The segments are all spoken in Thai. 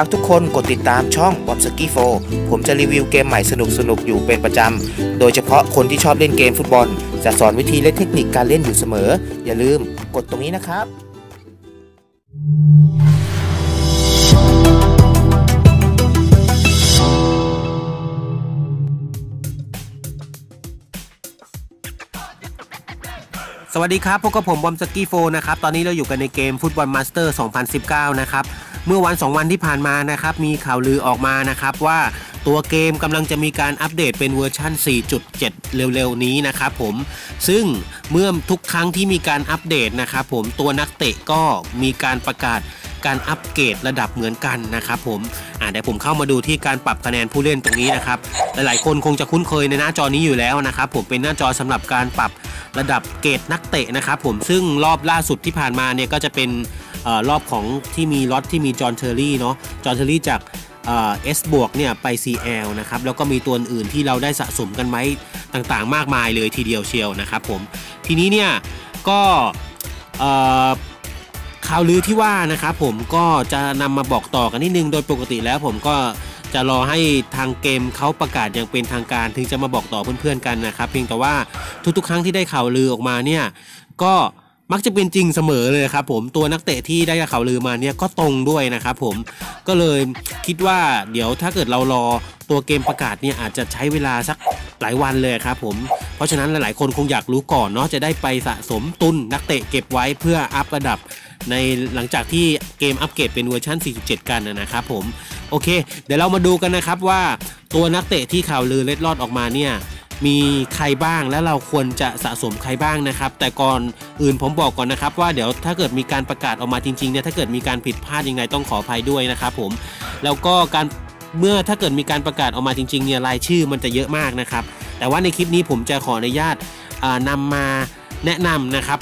ฝากทุกคนกดติดตามช่อง Bomski4 ผมจะรีวิวเกมใหม่สนุกๆอยู่เป็นประจำโดยเฉพาะคนที่ชอบเล่นเกมฟุตบอลจะสอนวิธีและเทคนิคการเล่นอยู่เสมออย่าลืมกดตรงนี้นะครับสวัสดีครับพวกกับผมบอมสกี้โฟนะครับตอนนี้เราอยู่กันในเกมฟุตบอลมาสเตอร์2019นะครับเมื่อวัน2วันที่ผ่านมานะครับมีข่าวลือออกมานะครับว่าตัวเกมกำลังจะมีการอัปเดตเป็นเวอร์ชัน 4.7 เร็วๆนี้นะครับผมซึ่งเมื่อทุกครั้งที่มีการอัปเดตนะครับผมตัวนักเตะก็มีการประกาศการอัปเกรดระดับเหมือนกันนะครับผมเดี๋ยวผมเข้ามาดูที่การปรับคะแนนผู้เล่นตรงนี้นะครับหลายๆคนคงจะคุ้นเคยในหน้าจอนี้อยู่แล้วนะครับผมเป็นหน้าจอสำหรับการปรับระดับเกรดนักเตะนะครับผมซึ่งรอบล่าสุดที่ผ่านมาเนี่ยก็จะเป็นรอบของที่มีล็อตที่มีจอห์นเทอร์รี่เนาะจอห์นเทอร์รี่จากS บวกเนี่ยไป CL นะครับแล้วก็มีตัวอื่นที่เราได้สะสมกันไว้ต่างๆมากมายเลยทีเดียวเชียวนะครับผมทีนี้เนี่ยก็ข่าวลือที่ว่านะครับผมก็จะนำมาบอกต่อกันนิดนึงโดยปกติแล้วผมก็จะรอให้ทางเกมเขาประกาศอย่างเป็นทางการถึงจะมาบอกต่อเพื่อนๆกันนะครับเพียงแต่ว่าทุกๆครั้งที่ได้ข่าวลือออกมาเนี่ยก็มักจะเป็นจริงเสมอเลยครับผมตัวนักเตะที่ได้ข่าวลือมาเนี่ยก็ตรงด้วยนะครับผมก็เลยคิดว่าเดี๋ยวถ้าเกิดเรารอตัวเกมประกาศเนี่ยอาจจะใช้เวลาสักหลายวันเลยครับผมเพราะฉะนั้นหลายๆคนคงอยากรู้ก่อนเนาะจะได้ไปสะสมตุนนักเตะเก็บไว้เพื่ออัพระดับในหลังจากที่เกมอัปเกรดเป็นเวอร์ชัน 4.7 กันนะครับผมโอเคเดี๋ยวเรามาดูกันนะครับว่าตัวนักเตะที่ข่าวลือเล็ดลอดออกมาเนี่ยมีใครบ้างและเราควรจะสะสมใครบ้างนะครับแต่ก่อนอื่นผมบอกก่อนนะครับว่าเดี๋ยวถ้าเกิดมีการประกาศออกมาจริงๆเนี่ยถ้าเกิดมีการผิดพลาดยังไงต้องขออภัยด้วยนะครับผมแล้วก็การเมื่อถ้าเกิดมีการประกาศออกมาจริงๆเนี่ยรายชื่อมันจะเยอะมากนะครับแต่ว่าในคลิปนี้ผมจะขออนุญาตนำมาแนะนำนะครับ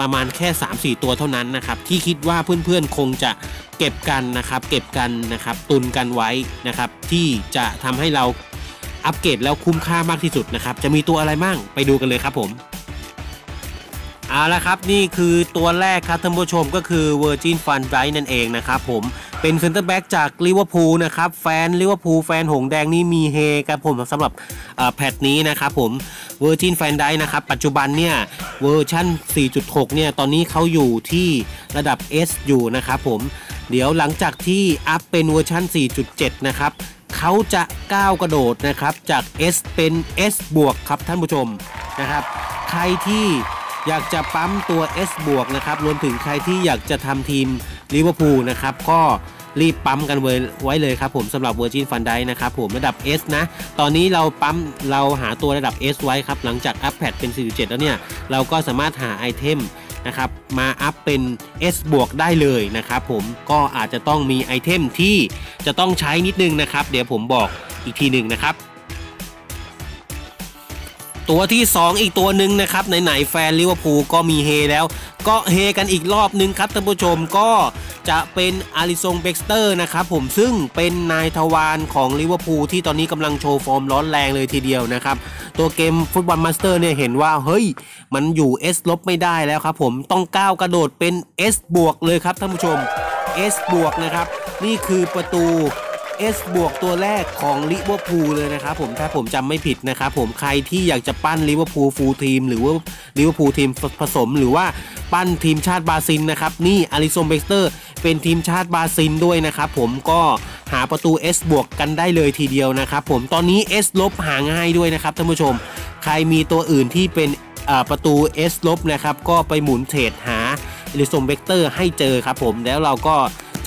ประมาณแค่ 3-4 ตัวเท่านั้นนะครับที่คิดว่าเพื่อนๆคงจะเก็บกันนะครับตุนกันไว้นะครับที่จะทำให้เราอัปเกรดแล้วคุ้มค่ามากที่สุดนะครับจะมีตัวอะไรบ้างไปดูกันเลยครับผมเอาละครับนี่คือตัวแรกครับท่านผู้ชมก็คือ Virgil van Dijk นั่นเองนะครับผมเป็นเซ็นเตอร์แบ็กจากลิเวอร์พูลนะครับแฟนลิเวอร์พูลแฟนหงแดงนี่มีเฮครับผมสำหรับแพทนี้นะครับผม Virgil van Dijk นะครับปัจจุบันเนี่ยเวอร์ชั่น 4.6 เนี่ยตอนนี้เขาอยู่ที่ระดับ S อยู่นะครับผมเดี๋ยวหลังจากที่อัพเป็นเวอร์ชั่น 4.7 นะครับเขาจะก้าวกระโดดนะครับจาก S เป็น S บวกครับท่านผู้ชมนะครับใครที่อยากจะปั๊มตัว S บวกนะครับรวมถึงใครที่อยากจะทำทีมลิเวอร์พูลนะครับก็รีบปั๊มกันไว้เลยครับผมสำหรับ Virgil van Dijk นะครับผมระดับ S นะตอนนี้เราหาตัวระดับ S ไว้ครับหลังจากอัพแพดเป็น 4.7 แล้วเนี่ยเราก็สามารถหาไอเทมนะครับมาอัพเป็น S บวกได้เลยนะครับผมก็อาจจะต้องมีไอเทมที่จะต้องใช้นิดนึงนะครับเดี๋ยวผมบอกอีกทีหนึ่งนะครับตัวที่2อีกตัวหนึ่งนะครับไหนๆแฟนลิเวอร์พูลก็มีเฮแล้วก็เฮกันอีกรอบนึงครับท่านผู้ชมก็จะเป็นอาริซงเบ็กสเตอร์นะครับผมซึ่งเป็นนายทวารของลิเวอร์พูลที่ตอนนี้กำลังโชว์ฟอร์มร้อนแรงเลยทีเดียวนะครับตัวเกมฟุตบอลมาสเตอร์เนี่ยเห็นว่าเฮ้ยมันอยู่ S ลบไม่ได้แล้วครับผมต้องก้าวกระโดดเป็น S บวกเลยครับท่านผู้ชม S บวกนะครับนี่คือประตู S บวกตัวแรกของลิเวอร์พูลเลยนะครับผมถ้าผมจำไม่ผิดนะครับผมใครที่อยากจะปั้นลิเวอร์พูลฟูลทีมหรือว่าลิเวอร์พูลทีมผสมหรือว่าปั้นทีมชาติบราซิลนะครับนี่อาริซงเบ็กสเตอร์เป็นทีมชาติบราซิลด้วยนะครับผมก็หาประตู S บวกกันได้เลยทีเดียวนะครับผมตอนนี้ S ลบหาง่ายด้วยนะครับท่านผู้ชมใครมีตัวอื่นที่เป็นประตู S ลบนะครับก็ไปหมุนเทรดหาอาริซงเบ็กสเตอร์ให้เจอครับผมแล้วเราก็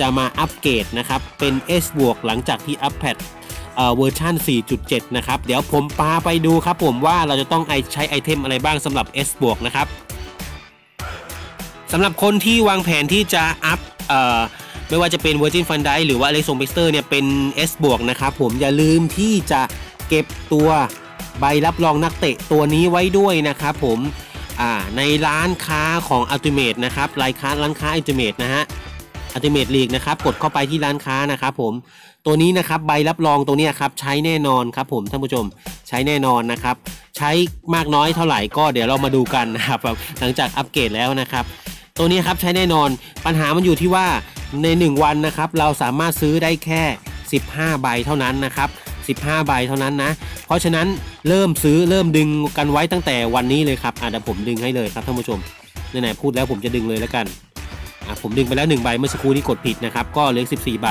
จะมาอัปเกรดนะครับเป็น S บวกหลังจากที่อัปแพดเวอร์ชัน 4.7 นะครับเดี๋ยวผมพาไปดูครับผมว่าเราจะต้องใช้ไอเทมอะไรบ้างสำหรับ S บวกนะครับสำหรับคนที่วางแผนที่จะอัพไม่ว่าจะเป็น Virgil van Dijk หรือว่า Alison Baxter เนี่ยเป็น S บวกนะครับผมอย่าลืมที่จะเก็บตัวใบรับรองนักเตะตัวนี้ไว้ด้วยนะครับผมในร้านค้าของ Ultimate นะครับร้านค้า Ultimate นะฮะ Ultimate League นะครับกดเข้าไปที่ร้านค้านะครับผมตัวนี้นะครับใบรับรองตัวนี้ครับใช้แน่นอนครับผมท่านผู้ชมใช้แน่นอนนะครับใช้มากน้อยเท่าไหร่ก็เดี๋ยวเรามาดูกันนะครับหลังจากอัปเกรดแล้วนะครับ ตัวนี้ครับใช้แน่นอนปัญหามันอยู่ที่ว่าใน1วันนะครับเราสามารถซื้อได้แค่15ใบเท่านั้นนะครับ15ใบเท่านั้นนะเพราะฉะนั้นเริ่มซื้อเริ่มดึงกันไว้ตั้งแต่วันนี้เลยครับเดี๋ยวผมดึงให้เลยครับท่านผู้ชมไหนๆพูดแล้วผมจะดึงเลยแล้วกันผมดึงไปแล้ว1ใบเมื่อสักครู่นี้กดผิดนะครับก็เหลือ14ใบ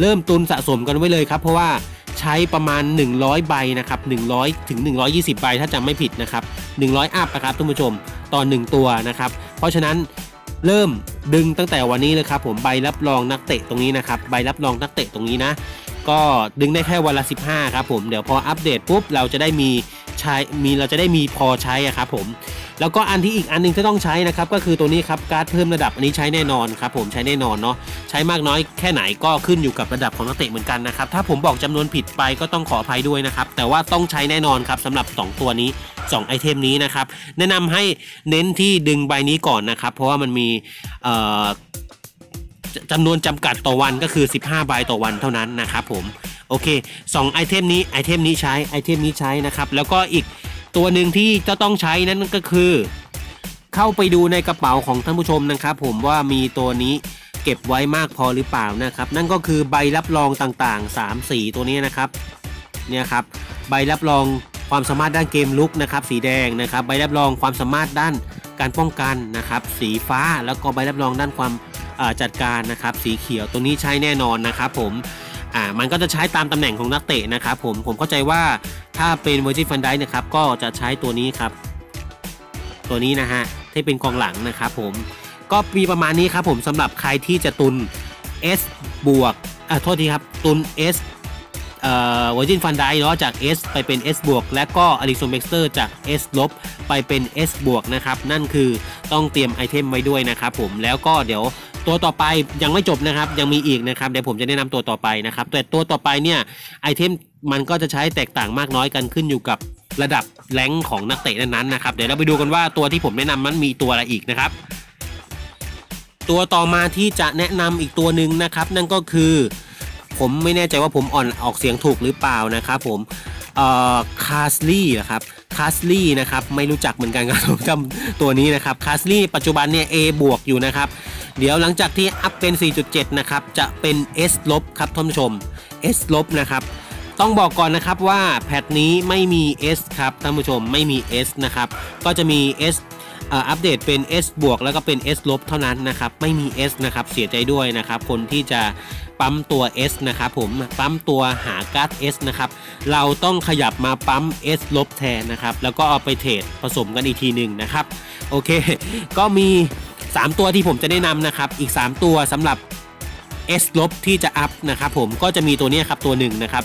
เริ่มตุนสะสมกันไว้เลยครับเพราะว่าใช้ประมาณ100ใบนะครับ100ถึง120ใบถ้าจำไม่ผิดนะครับ100อัพนะครับท่านผู้ชมต่อ1ตัวนะครับเพราะฉะนั้นเริ่มดึงตั้งแต่วันนี้เลยครับผมใบรับรองนักเตะตรงนี้นะครับใบรับรองนักเตะตรงนี้นะก็ดึงได้แค่วันละ15ครับผมเดี๋ยวพออัปเดตปุ๊บเราจะได้มีใช้เราจะได้มีพอใช้ครับผมแล้วก็อันที่อีกอันนึงที่ต้องใช้นะครับก็คือตัวนี้ครับการ์ดเพิ่มระดับอันนี้ใช้แน่นอนครับผมใช้แน่นอนเนาะใช้มากน้อยแค่ไหนก็ขึ้นอยู่กับระดับของนักเตะเหมือนกันนะครับถ้าผมบอกจำนวนผิดไปก็ต้องขออภัยด้วยนะครับแต่ว่าต้องใช้แน่นอนครับสำหรับ2ตัวนี้2ไอเทมนี้นะครับแนะนำให้เน้นที่ดึงใบนี้ก่อนนะครับเพราะว่ามันมีจำนวนจำกัดต่อวันก็คือ15ใบต่อวันเท่านั้นนะครับผมโอเค2ไอเทมนี้ไอเทมนี้ใช้นะครับแล้วก็อีกตัวหนึ่งที่จะต้องใช้นั่นก็คือเข้าไปดูในกระเป๋าของท่านผู้ชมนะครับผมว่ามีตัวนี้เก็บไว้มากพอหรือเปล่านะครับนั่นก็คือใบรับรองต่างๆ3สีตัวนี้นะครับเนี่ยครับใบรับรองความสามารถด้านเกมลุกนะครับสีแดงนะครับใบรับรองความสามารถด้านการป้องกันนะครับสีฟ้าแล้วก็ใบรับรองด้านความจัดการนะครับสีเขียวตัวนี้ใช้แน่นอนนะครับผมมันก็จะใช้ตามตำแหน่งของนักเตะนะครับผมเข้าใจว่าถ้าเป็น Virgil van Dijk นะครับก็จะใช้ตัวนี้ครับตัวนี้นะฮะที่เป็นกองหลังนะครับผมก็มีประมาณนี้ครับผมสำหรับใครที่จะตุน S บวกโทษทีครับตุน S Virgil van Dijk เนาะจาก S ไปเป็น S บวกและก็อลิสัน เบ็กสเตอร์จาก S ลบไปเป็น S บวกนะครับนั่นคือต้องเตรียมไอเทมไว้ด้วยนะครับผมแล้วก็เดี๋ยวตัวต่อไปยังไม่จบนะครับยังมีอีกนะครับเดี๋ยวผมจะแนะนำตัวต่อไปนะครับแต่ตัวต่อไปเนี่ยไอเทมมันก็จะใช้แตกต่างมากน้อยกันขึ้นอยู่กับระดับแรงของนักเตะนั้นๆนะครับเดี๋ยวเราไปดูกันว่าตัวที่ผมแนะนำมันมีตัวอะไรอีกนะครับตัวต่อมาที่จะแนะนำอีกตัวหนึ่งนะครับนั่นก็คือผมไม่แน่ใจว่าผมออกเสียงถูกหรือเปล่านะครับผมคาสลี่นะครับคาสลี่นะครับไม่รู้จักเหมือนกันครับผมจำตัวนี้นะครับคาสลี่ปัจจุบันเนี่ย A บวกอยู่นะครับเดี๋ยวหลังจากที่อัพเป็น 4.7 นะครับจะเป็น S ลบครับท่านผู้ชม S ลบนะครับต้องบอกก่อนนะครับว่าแพทนี้ไม่มี S ครับท่านผู้ชมไม่มี S นะครับก็จะมี S อัปเดตเป็น S บวกแล้วก็เป็น S ลบเท่านั้นนะครับไม่มี S นะครับเสียใจด้วยนะครับคนที่จะปั๊มตัว S นะครับผมปั๊มตัวหาการ์ด S นะครับเราต้องขยับมาปั๊ม S ลบแทนนะครับแล้วก็เอาไปเทรดผสมกันอีกทีหนึ่งนะครับโอเคก็มี3ตัวที่ผมจะแนะนำนะครับอีก3ตัวสำหรับ S ลบที่จะอัพนะครับผมก็จะมีตัวนี้ครับตัวหนึ่งนะครับ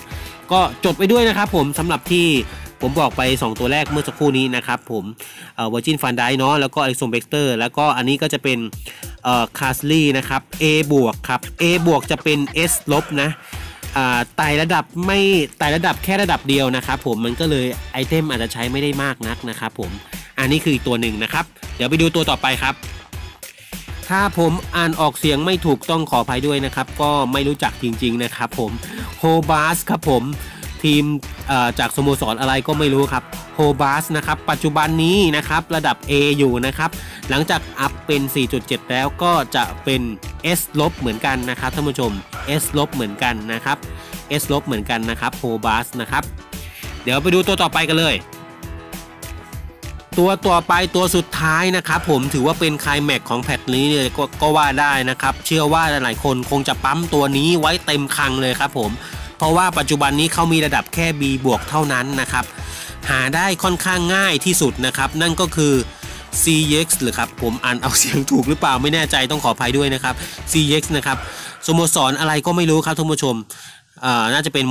ก็จดไปด้วยนะครับผมสำหรับที่ผมบอกไป2ตัวแรกเมื่อสักครู่นี้นะครับผมVirgil van Dijk เนาะแล้วก็ Alisson Becker แล้วก็อันนี้ก็จะเป็นCasley นะครับ A บวกครับ A บวกจะเป็น S ลบนะไต่ระดับไม่ไต่ระดับแค่ระดับเดียวนะครับผมมันก็เลยไอเทมอาจจะใช้ไม่ได้มากนักนะครับผมอันนี้คือตัวหนึ่งนะครับเดี๋ยวไปดูตัวต่อไปครับถ้าผมอ่านออกเสียงไม่ถูกต้องขออภัยด้วยนะครับก็ไม่รู้จักจริงๆนะครับผมโฮบาสครับผมทีมจากสโมสรอะไรก็ไม่รู้ครับโฮบาสนะครับปัจจุบันนี้นะครับระดับ A อยู่นะครับหลังจากอัพเป็น 4.7 แล้วก็จะเป็น S ลบเหมือนกันนะครับท่านผู้ชม S ลบเหมือนกันนะครับ S ลบเหมือนกันนะครับโฮบาสนะครับเดี๋ยวไปดูตัวต่อไปกันเลยตัวต่อไปตัวสุดท้ายนะครับผมถือว่าเป็นไคลแม็กซ์ของแพทนี้เลยก็ว่าได้นะครับเชื่อว่าหลายคนคงจะปั๊มตัวนี้ไว้เต็มคังเลยครับผมเพราะว่าปัจจุบันนี้เขามีระดับแค่ B บวกเท่านั้นนะครับหาได้ค่อนข้างง่ายที่สุดนะครับนั่นก็คือ CX หรือครับผมอ่านเอาเสียงถูกหรือเปล่าไม่แน่ใจต้องขออภัยด้วยนะครับ CX นะครับสโมสรอะไรก็ไม่รู้ครับท่านผู้ชมน่าจะเป็น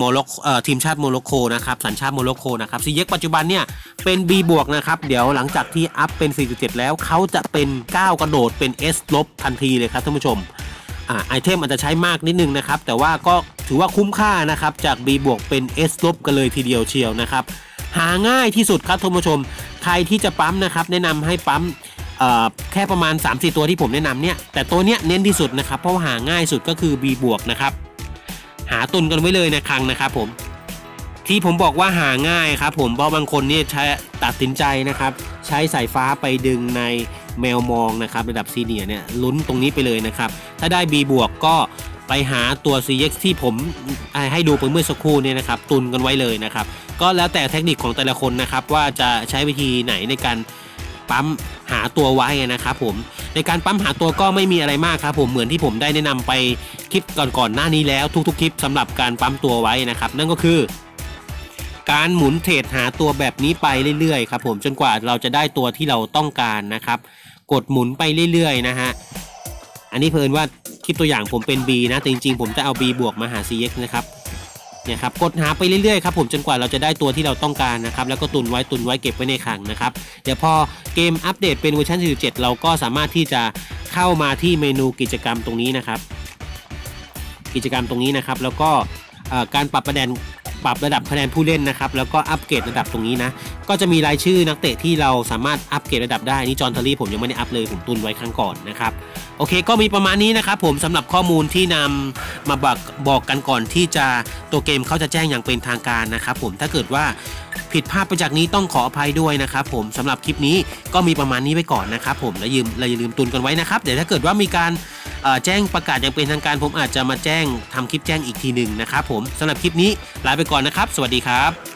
ทีมชาติโมร็อกโกนะครับสัญชาติโมร็อกโกนะครับ CX ปัจจุบันเนี่ยเป็น B บวกนะครับเดี๋ยวหลังจากที่อัพเป็น 4.7 แล้วเขาจะเป็นก้าวกระโดดเป็น S ลบทันทีเลยครับท่านผู้ชมไอเทมอาจจะใช้มากนิดนึงนะครับแต่ว่าก็ถือว่าคุ้มค่านะครับจาก B บวกเป็น S ลบกันเลยทีเดียวเชียวนะครับหาง่ายที่สุดครับท่านผู้ชมใครที่จะปั๊มนะครับแนะนำให้ปั๊มแค่ประมาณ 3-4 ตัวที่ผมแนะนำเนี่ยแต่ตัวเนี้ยเน้นที่สุดนะครับเพราะหาง่ายสุดก็คือ B บวกนะครับหาตุนกันไว้เลยนะครั้งนะครับผมที่ผมบอกว่าหาง่ายครับผมเพราะบางคนเนี่ยใช้ตัดสินใจนะครับใช้สายฟ้าไปดึงใน แมวมองนะครับระดับซีเนียร์เนี่ยลุ้นตรงนี้ไปเลยนะครับถ้าได้ B บวกก็ไปหาตัว CX ที่ผมให้ดูไปเมื่อสักครู่เนี่ยนะครับตุนกันไว้เลยนะครับก็แล้วแต่เทคนิคของแต่ละคนนะครับว่าจะใช้วิธีไหนในการปั๊มหาตัวไว้นะครับผมในการปั๊มหาตัวก็ไม่มีอะไรมากครับผมเหมือนที่ผมได้แนะนำไปคลิปก่อนๆหน้านี้แล้วทุกๆคลิปสำหรับการปั๊มตัวไว้นะครับนั่นก็คือการหมุนเทรดหาตัวแบบนี้ไปเรื่อยๆครับผมจนกว่าเราจะได้ตัวที่เราต้องการนะครับกดหมุนไปเรื่อยๆนะฮะอันนี้เพิ่นว่าคลิปตัวอย่างผมเป็น B นะแต่จริงๆผมจะเอา B บวกมาหา CX นะครับเนี่ยครับกดหาไปเรื่อยๆครับผมจนกว่าเราจะได้ตัวที่เราต้องการนะครับแล้วก็ตุนไว้เก็บไว้ในคลังนะครับเดี๋ยวพอเกมอัปเดตเป็นเวอร์ชัน 47 เราก็สามารถที่จะเข้ามาที่เมนูกิจกรรมตรงนี้นะครับแล้วก็การปรับระดับคะแนนผู้เล่นนะครับแล้วก็อัปเกรดระดับตรงนี้นะก็จะมีรายชื่อนักเตะที่เราสามารถอัปเกรดระดับได้นี่จอห์นทอรี่ผมยังไม่ได้อัปเลยผมตุนไว้ครั้งก่อนนะครับโอเคก็มีประมาณนี้นะครับผมสำหรับข้อมูลที่นำมาบอกกันก่อนที่จะตัวเกมเขาจะแจ้งอย่างเป็นทางการนะครับผมถ้าเกิดว่าผิดพลาดไปจากนี้ต้องขออภัยด้วยนะครับผมสำหรับคลิปนี้ก็มีประมาณนี้ไว้ก่อนนะครับผมและอย่าลืมตุนกันไว้นะครับเดี๋ยวถ้าเกิดว่ามีการแจ้งประกาศอย่างเป็นทางการผมอาจจะมาแจ้งทำคลิปแจ้งอีกทีหนึ่งนะครับผมสำหรับคลิปนี้ลาไปก่อนนะครับสวัสดีครับ